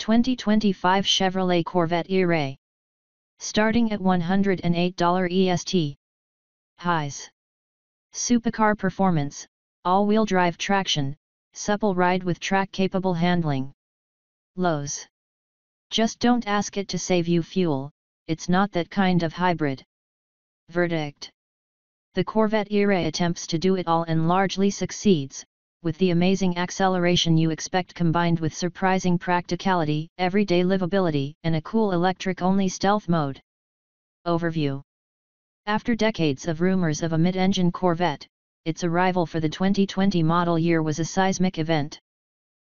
2025 Chevrolet Corvette E-Ray. Starting at $108 EST. Highs: supercar performance, all-wheel drive traction, supple ride with track-capable handling. Lows: just don't ask it to save you fuel, it's not that kind of hybrid. Verdict: the Corvette E-Ray attempts to do it all and largely succeeds, with the amazing acceleration you expect combined with surprising practicality, everyday livability, and a cool electric-only stealth mode. Overview: after decades of rumors of a mid-engine Corvette, its arrival for the 2020 model year was a seismic event.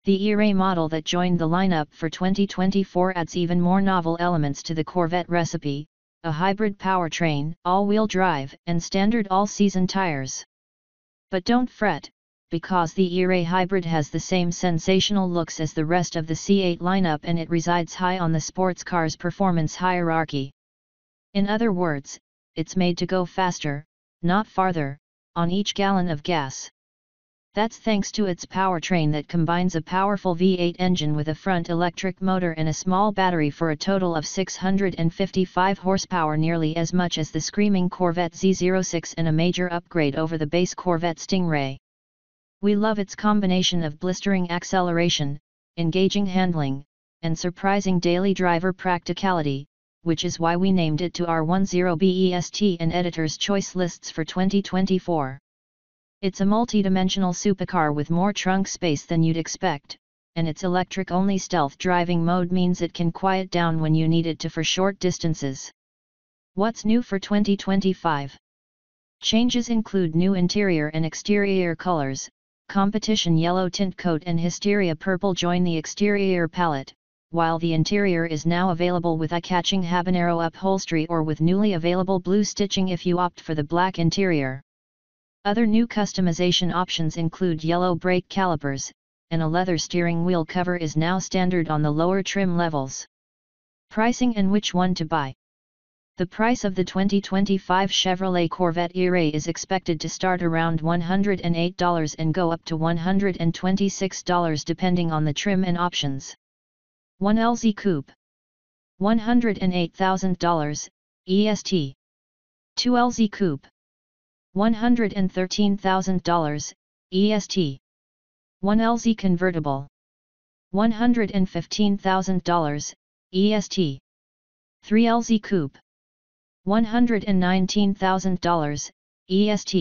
The E-Ray model that joined the lineup for 2024 adds even more novel elements to the Corvette recipe: a hybrid powertrain, all-wheel drive, and standard all-season tires. But don't fret, because the E-Ray hybrid has the same sensational looks as the rest of the C8 lineup, and it resides high on the sports car's performance hierarchy. In other words, it's made to go faster, not farther, on each gallon of gas. That's thanks to its powertrain that combines a powerful V8 engine with a front electric motor and a small battery for a total of 655 horsepower, nearly as much as the screaming Corvette Z06 and a major upgrade over the base Corvette Stingray. We love its combination of blistering acceleration, engaging handling, and surprising daily driver practicality, which is why we named it to our 10BEST and Editor's Choice lists for 2024. It's a multi-dimensional supercar with more trunk space than you'd expect, and its electric-only stealth driving mode means it can quiet down when you need it to for short distances. What's new for 2025? Changes include new interior and exterior colors. Competition yellow tint coat and hysteria purple join the exterior palette, while the interior is now available with eye-catching habanero upholstery or with newly available blue stitching if you opt for the black interior. Other new customization options include yellow brake calipers, and a leather steering wheel cover is now standard on the lower trim levels. Pricing and which one to buy. The price of the 2025 Chevrolet Corvette E-Ray is expected to start around $108 and go up to $126 depending on the trim and options. 1LZ Coupe, $108,000 EST. 2LZ Coupe, $113,000 EST. 1LZ Convertible, $115,000 EST. 3LZ Coupe, $119,000 EST.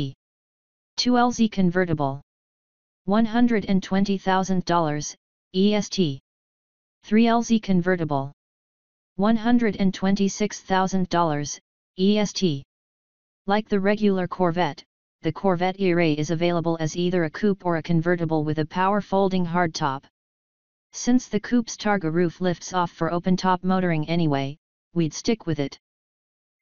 2LZ Convertible, $120,000 EST. 3LZ Convertible, $126,000 EST. Like the regular Corvette, the Corvette E-Ray is available as either a coupe or a convertible with a power folding hardtop. Since the coupe's targa roof lifts off for open-top motoring anyway, we'd stick with it.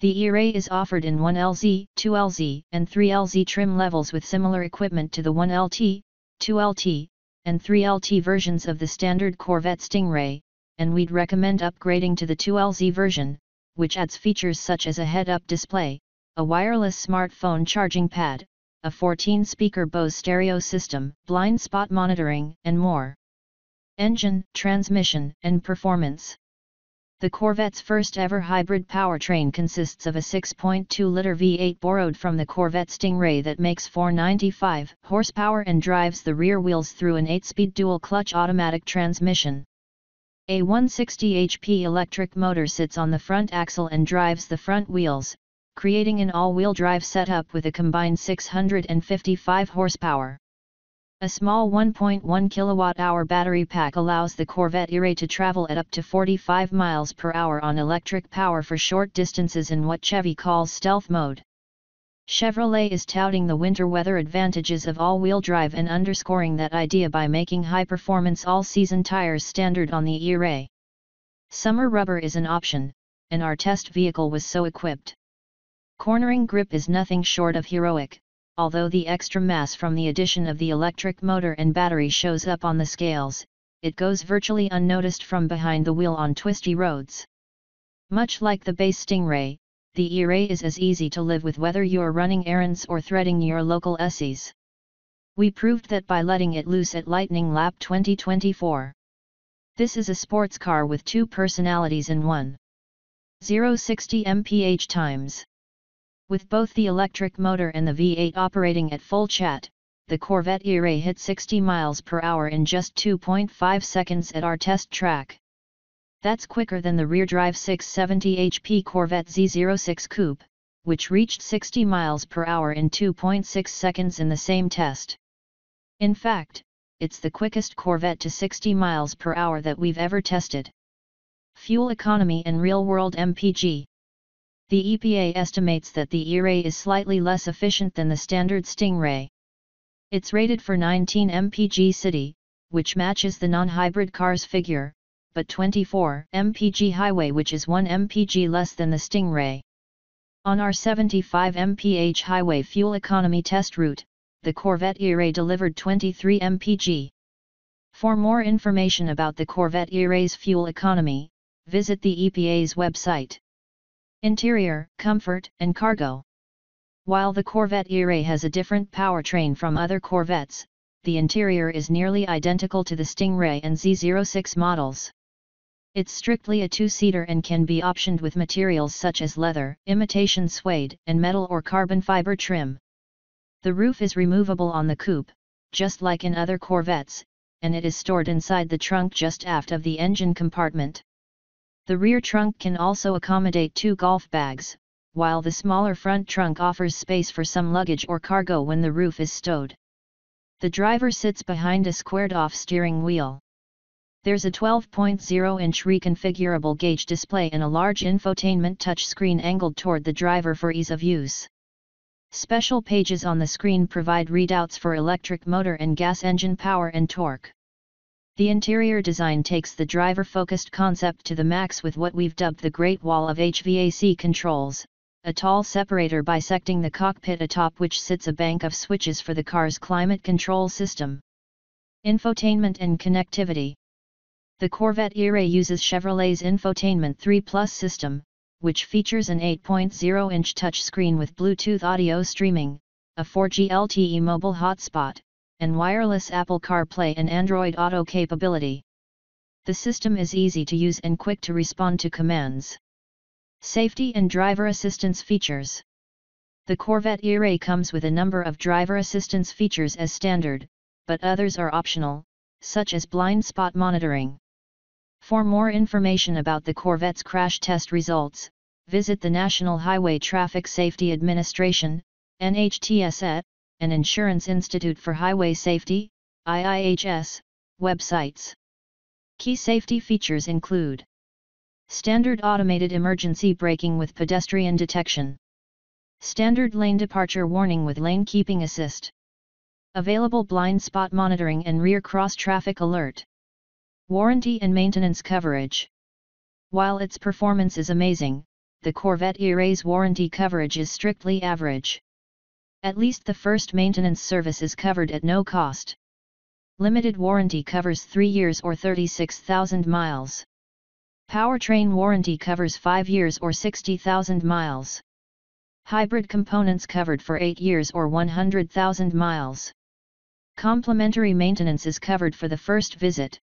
The E-Ray is offered in 1LZ, 2LZ, and 3LZ trim levels with similar equipment to the 1LT, 2LT, and 3LT versions of the standard Corvette Stingray, and we'd recommend upgrading to the 2LZ version, which adds features such as a head-up display, a wireless smartphone charging pad, a 14-speaker Bose stereo system, blind spot monitoring, and more. Engine, transmission, and performance. The Corvette's first-ever hybrid powertrain consists of a 6.2-liter V8 borrowed from the Corvette Stingray that makes 495 horsepower and drives the rear wheels through an 8-speed dual-clutch automatic transmission. A 160 HP electric motor sits on the front axle and drives the front wheels, creating an all-wheel drive setup with a combined 655 horsepower. A small 1.1 kWh battery pack allows the Corvette E-Ray to travel at up to 45 miles per hour on electric power for short distances in what Chevy calls stealth mode. Chevrolet is touting the winter weather advantages of all-wheel drive and underscoring that idea by making high-performance all-season tires standard on the E-Ray. Summer rubber is an option, and our test vehicle was so equipped. Cornering grip is nothing short of heroic, although the extra mass from the addition of the electric motor and battery shows up on the scales, it goes virtually unnoticed from behind the wheel on twisty roads. Much like the base Stingray, the E-Ray is as easy to live with whether you're running errands or threading your local Esse's. We proved that by letting it loose at Lightning Lap 2024. This is a sports car with two personalities in one. 0-60 mph times. With both the electric motor and the V8 operating at full chat, the Corvette E-Ray hit 60 miles per hour in just 2.5 seconds at our test track. That's quicker than the rear-drive 670 HP Corvette Z06 Coupe, which reached 60 miles per hour in 2.6 seconds in the same test. In fact, it's the quickest Corvette to 60 miles per hour that we've ever tested. Fuel economy and real-world MPG. The EPA estimates that the E-Ray is slightly less efficient than the standard Stingray. It's rated for 19 mpg city, which matches the non-hybrid car's figure, but 24 mpg highway, which is 1 mpg less than the Stingray. On our 75 mph highway fuel economy test route, the Corvette E-Ray delivered 23 mpg. For more information about the Corvette E-Ray's fuel economy, visit the EPA's website. Interior, comfort, and cargo. While the Corvette E-Ray has a different powertrain from other Corvettes, the interior is nearly identical to the Stingray and Z06 models. It's strictly a two-seater and can be optioned with materials such as leather, imitation suede, and metal or carbon fiber trim. The roof is removable on the coupe, just like in other Corvettes, and it is stored inside the trunk just aft of the engine compartment. The rear trunk can also accommodate two golf bags, while the smaller front trunk offers space for some luggage or cargo when the roof is stowed. The driver sits behind a squared-off steering wheel. There's a 12.0-inch reconfigurable gauge display and a large infotainment touchscreen angled toward the driver for ease of use. Special pages on the screen provide readouts for electric motor and gas engine power and torque. The interior design takes the driver-focused concept to the max with what we've dubbed the Great Wall of HVAC controls, a tall separator bisecting the cockpit atop which sits a bank of switches for the car's climate control system. Infotainment and connectivity. The Corvette E-Ray uses Chevrolet's Infotainment 3+ system, which features an 8.0-inch touchscreen with Bluetooth audio streaming, a 4G LTE mobile hotspot, and wireless Apple CarPlay and Android Auto capability. The system is easy to use and quick to respond to commands. Safety and driver assistance features. The Corvette E-Ray comes with a number of driver assistance features as standard, but others are optional, such as blind spot monitoring. For more information about the Corvette's crash test results, visit the National Highway Traffic Safety Administration, NHTSA, and Insurance Institute for Highway Safety, IIHS, websites. Key safety features include standard automated emergency braking with pedestrian detection, standard lane departure warning with lane keeping assist, available blind spot monitoring and rear cross-traffic alert, warranty and maintenance coverage. While its performance is amazing, the Corvette E-Ray's warranty coverage is strictly average. At least the first maintenance service is covered at no cost. Limited warranty covers 3 years or 36,000 miles. Powertrain warranty covers 5 years or 60,000 miles. Hybrid components covered for 8 years or 100,000 miles. Complimentary maintenance is covered for the first visit.